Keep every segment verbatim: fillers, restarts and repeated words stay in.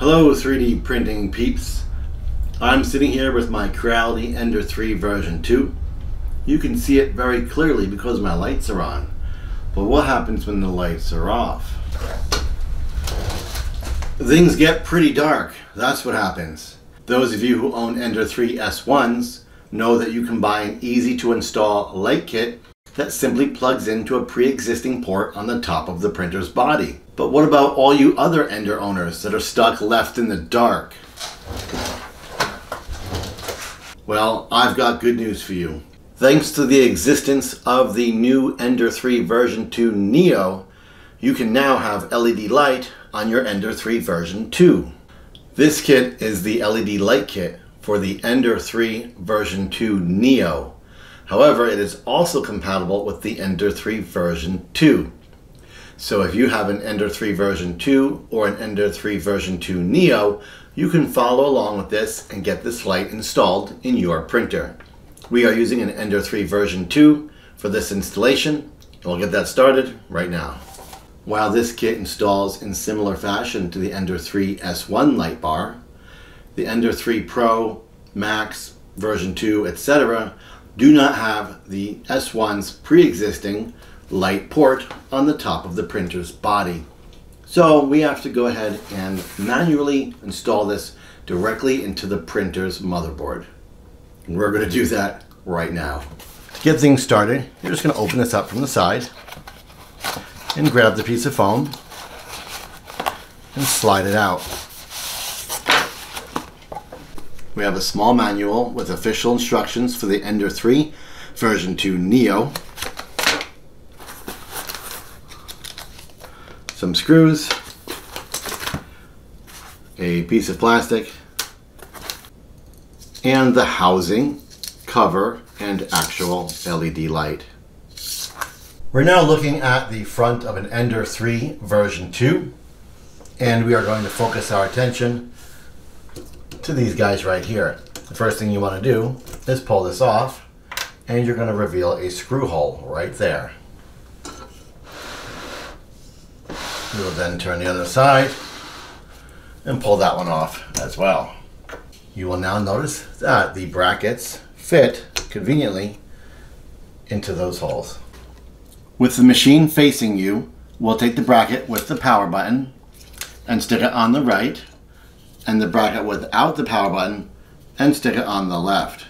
Hello three D printing peeps. I'm sitting here with my Creality Ender three version two. You can see it very clearly because my lights are on. But what happens when the lights are off? Things get pretty dark. That's what happens. Those of you who own Ender three S ones know that you can buy an easy to install light kit that simply plugs into a pre-existing port on the top of the printer's body. But what about all you other Ender owners that are stuck left in the dark? Well, I've got good news for you. Thanks to the existence of the new Ender three version two NEO, you can now have L E D light on your Ender three version two. This kit is the L E D light kit for the Ender three version two NEO. However, it is also compatible with the Ender three version two. So if you have an Ender three version two or an Ender three version two NEO, you can follow along with this and get this light installed in your printer. We are using an Ender three version two for this installation. We'll get that started right now. While this kit installs in similar fashion to the Ender three S one light bar, the Ender three Pro, Max, version two, et cetera do not have the S one's pre-existing light port on the top of the printer's body. So we have to go ahead and manually install this directly into the printer's motherboard. And we're going to do that right now. To get things started, you're just going to open this up from the side and grab the piece of foam and slide it out. We have a small manual with official instructions for the Ender three version two NEO. Some screws, a piece of plastic, and the housing, cover, and actual L E D light. We're now looking at the front of an Ender three version two, and we are going to focus our attention to these guys right here. The first thing you want to do is pull this off, and you're going to reveal a screw hole right there. We will then turn the other side and pull that one off as well. You will now notice that the brackets fit conveniently into those holes. With the machine facing you, we'll take the bracket with the power button and stick it on the right, and the bracket without the power button and stick it on the left.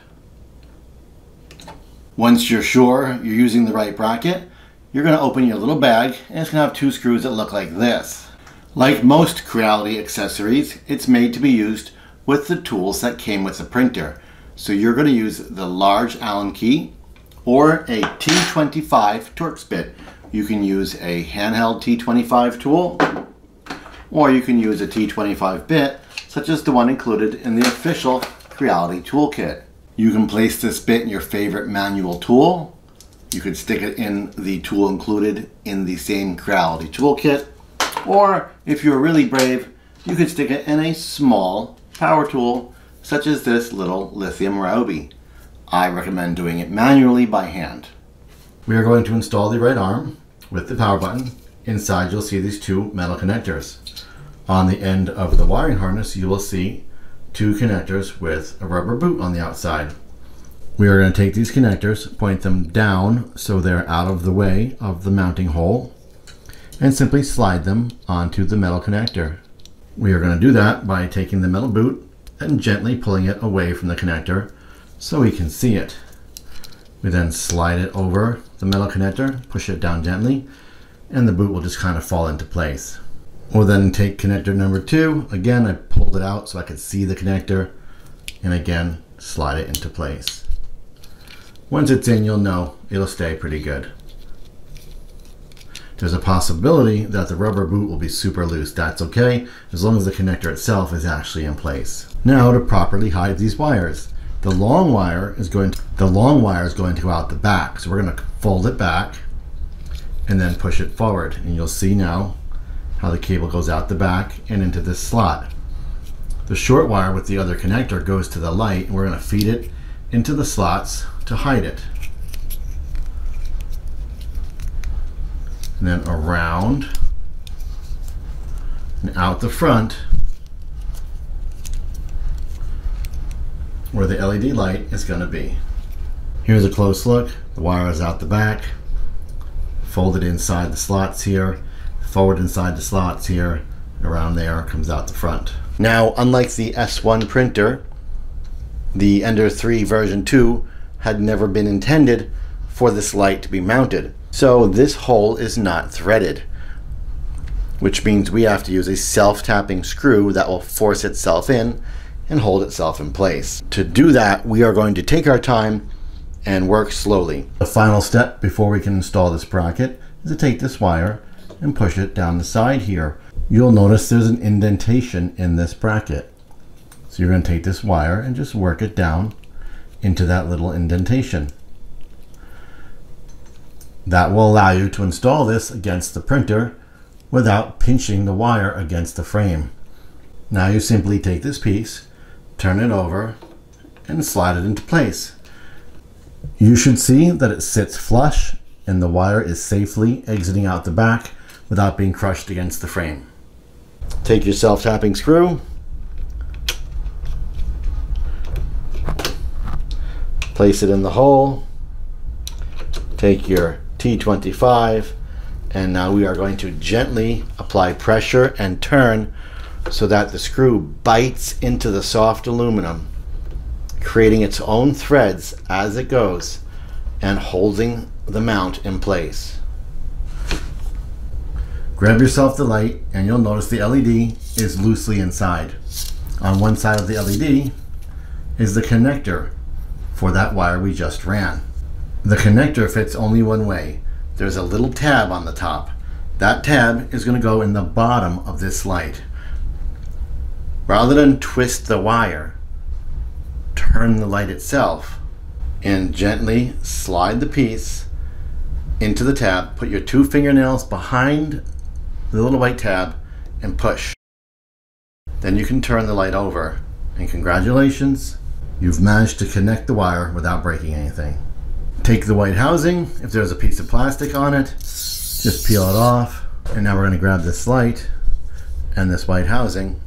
Once you're sure you're using the right bracket, you're going to open your little bag, and it's going to have two screws that look like this. Like most Creality accessories, it's made to be used with the tools that came with the printer. So you're going to use the large Allen key or a T twenty-five Torx bit. You can use a handheld T twenty-five tool, or you can use a T twenty-five bit, such as the one included in the official Creality toolkit. You can place this bit in your favorite manual tool. You could stick it in the tool included in the same Creality toolkit, or if you're really brave, you could stick it in a small power tool such as this little lithium Ryobi. I recommend doing it manually by hand. We are going to install the right arm with the power button. Inside you'll see these two metal connectors. On the end of the wiring harness you will see two connectors with a rubber boot on the outside. We are going to take these connectors, point them down so they're out of the way of the mounting hole, and simply slide them onto the metal connector. We are going to do that by taking the metal boot and gently pulling it away from the connector so we can see it. We then slide it over the metal connector, push it down gently, and the boot will just kind of fall into place. We'll then take connector number two. Again, I pulled it out so I could see the connector, and again, slide it into place. Once it's in, you'll know it'll stay pretty good. There's a possibility that the rubber boot will be super loose. That's okay, as long as the connector itself is actually in place. Now to properly hide these wires. The long wire is going to, the long wire is going to go out the back. So we're going to fold it back and then push it forward. And you'll see now how the cable goes out the back and into this slot. The short wire with the other connector goes to the light, and we're going to feed it into the slots to hide it. And then around and out the front where the L E D light is going to be. Here's a close look. The wire is out the back, folded inside the slots here, forward inside the slots here, and around there comes out the front. Now, unlike the S one printer, the Ender three version two had never been intended for this light to be mounted. So this hole is not threaded, which means we have to use a self-tapping screw that will force itself in and hold itself in place. To do that, we are going to take our time and work slowly. The final step before we can install this bracket is to take this wire and push it down the side here. You'll notice there's an indentation in this bracket. So you're going to take this wire and just work it down into that little indentation. That will allow you to install this against the printer without pinching the wire against the frame. Now you simply take this piece, turn it over, and slide it into place. You should see that it sits flush and the wire is safely exiting out the back without being crushed against the frame. Take your self-tapping screw, place it in the hole, take your T twenty-five, and now we are going to gently apply pressure and turn so that the screw bites into the soft aluminum, creating its own threads as it goes and holding the mount in place. Grab yourself the light and you'll notice the L E D is loosely inside. On one side of the L E D is the connector for that wire we just ran. The connector fits only one way. There's a little tab on the top. That tab is going to go in the bottom of this light. Rather than twist the wire, turn the light itself and gently slide the piece into the tab. Put your two fingernails behind the little white tab and push. Then you can turn the light over, and congratulations, you've managed to connect the wire without breaking anything. Take the white housing. If there's a piece of plastic on it, just peel it off. And now we're going to grab this light and this white housing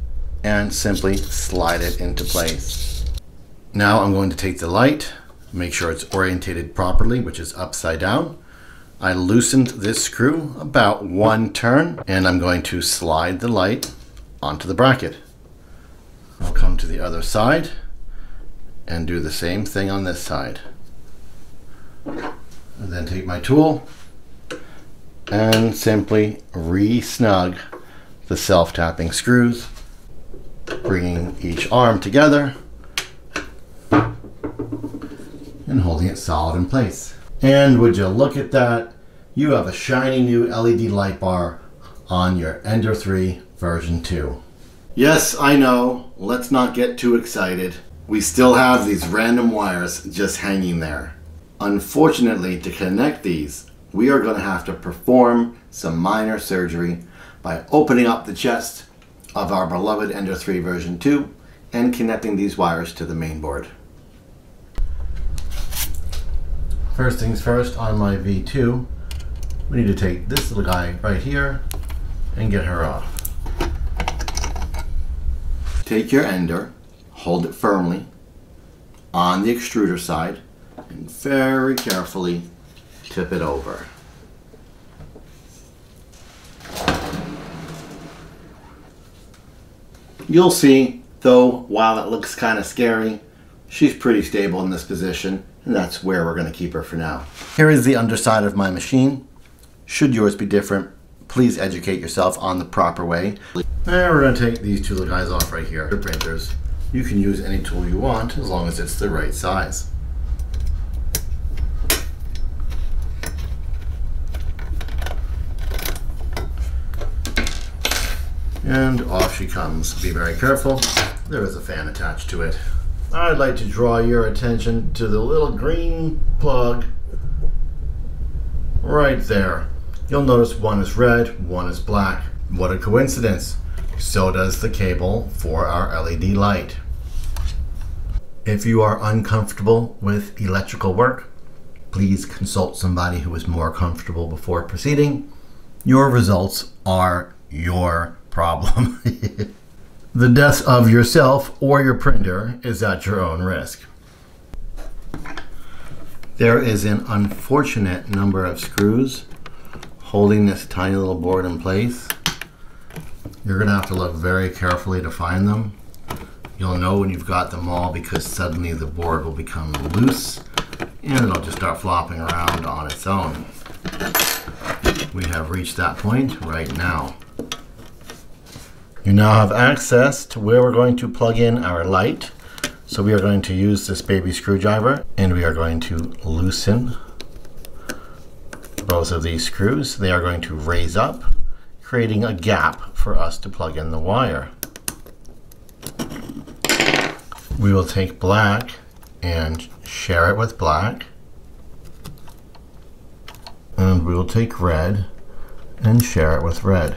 and simply slide it into place. Now I'm going to take the light, make sure it's orientated properly, which is upside down. I loosened this screw about one turn, and I'm going to slide the light onto the bracket. I'll come to the other side and do the same thing on this side. And then take my tool and simply re-snug the self-tapping screws, bringing each arm together and holding it solid in place. And would you look at that? You have a shiny new L E D light bar on your Ender three version two. Yes, I know, let's not get too excited. We still have these random wires just hanging there. Unfortunately, to connect these, we are going to have to perform some minor surgery by opening up the chest of our beloved Ender three version two and connecting these wires to the main board. First things first, on my V two, we need to take this little guy right here and get her off. Take your Ender, hold it firmly on the extruder side, and very carefully tip it over. You'll see, though, while it looks kind of scary, she's pretty stable in this position. And that's where we're going to keep her for now. Here is the underside of my machine. Should yours be different, please educate yourself on the proper way. And we're going to take these two little guys off right here. They're printers. You can use any tool you want as long as it's the right size. And off she comes. Be very careful. There is a fan attached to it. I'd like to draw your attention to the little green plug right there. You'll notice one is red, one is black. What a coincidence. So does the cable for our L E D light. If you are uncomfortable with electrical work, please consult somebody who is more comfortable before proceeding. Your results are your problem. The death of yourself or your printer is at your own risk. There is an unfortunate number of screws holding this tiny little board in place. You're going to have to look very carefully to find them. You'll know when you've got them all because suddenly the board will become loose and it'll just start flopping around on its own. We have reached that point right now. You now have access to where we're going to plug in our light. So we are going to use this baby screwdriver and we are going to loosen both of these screws. They are going to raise up, creating a gap for us to plug in the wire. We will take black and share it with black. And we will take red and share it with red.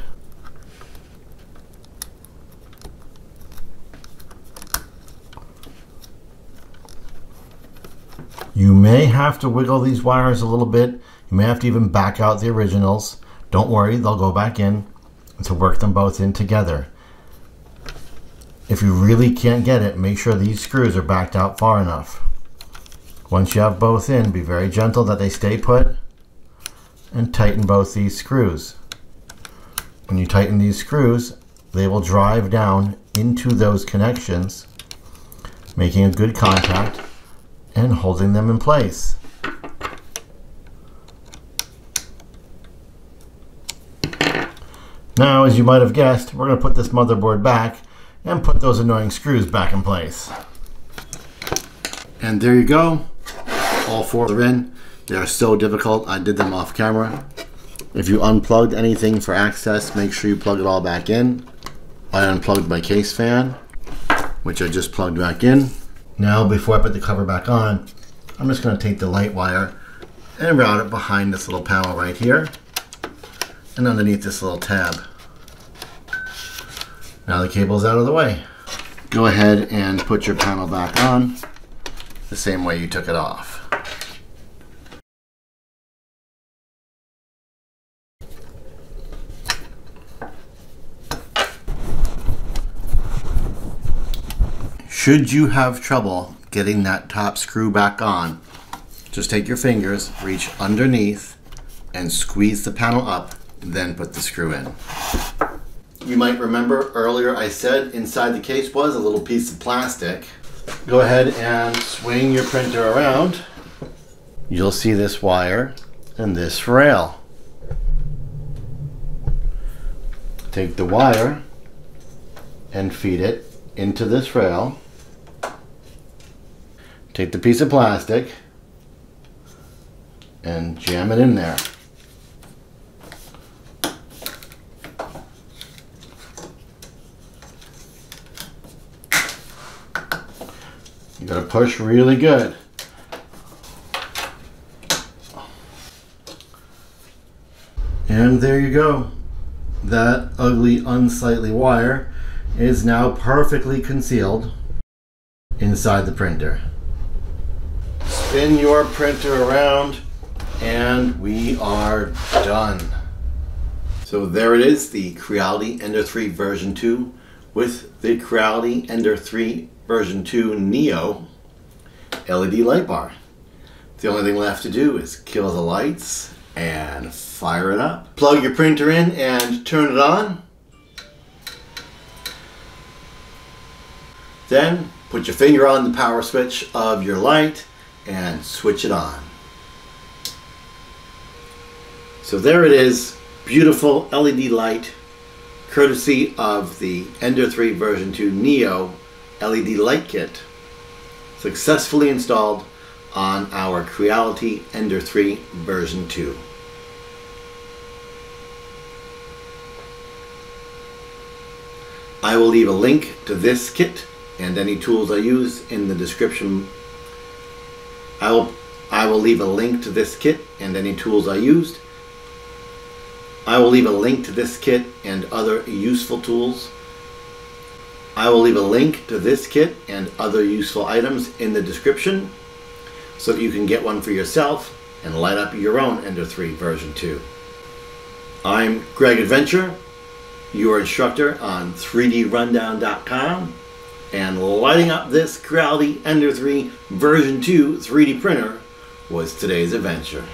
You may have to wiggle these wires a little bit. You may have to even back out the originals. Don't worry, they'll go back in to work them both in together. If you really can't get it, make sure these screws are backed out far enough. Once you have both in, be very gentle that they stay put and tighten both these screws. When you tighten these screws, they will drive down into those connections, making a good contact and holding them in place. Now, as you might have guessed, we're going to put this motherboard back and put those annoying screws back in place. And there you go. All four are in. They are so difficult. I did them off camera. If you unplugged anything for access, make sure you plug it all back in. I unplugged my case fan, which I just plugged back in. Now, before I put the cover back on, I'm just going to take the light wire and route it behind this little panel right here and underneath this little tab. Now the cable's out of the way. Go ahead and put your panel back on the same way you took it off. Should you have trouble getting that top screw back on, just take your fingers, reach underneath, and squeeze the panel up, then put the screw in. You might remember earlier I said inside the case was a little piece of plastic. Go ahead and swing your printer around. You'll see this wire and this rail. Take the wire and feed it into this rail. Take the piece of plastic and jam it in there. You gotta push really good. And there you go. That ugly, unsightly wire is now perfectly concealed inside the printer. Spin your printer around and we are done. So there it is, the Creality Ender three version two with the Creality Ender three version two Neo L E D light bar. The only thing left to do is kill the lights and fire it up. Plug your printer in and turn it on. Then put your finger on the power switch of your light and switch it on. So there it is, beautiful L E D light, courtesy of the Ender three version two Neo L E D light kit, successfully installed on our Creality Ender three version two. I will leave a link to this kit and any tools I use in the description. I will, I will leave a link to this kit and any tools I used. I will leave a link to this kit and other useful tools. I will leave a link to this kit and other useful items in the description so that you can get one for yourself and light up your own Ender three version two. I'm Greg Adventure. your instructor on three D rundown dot com and lighting up this Creality Ender three version two three D printer was today's adventure.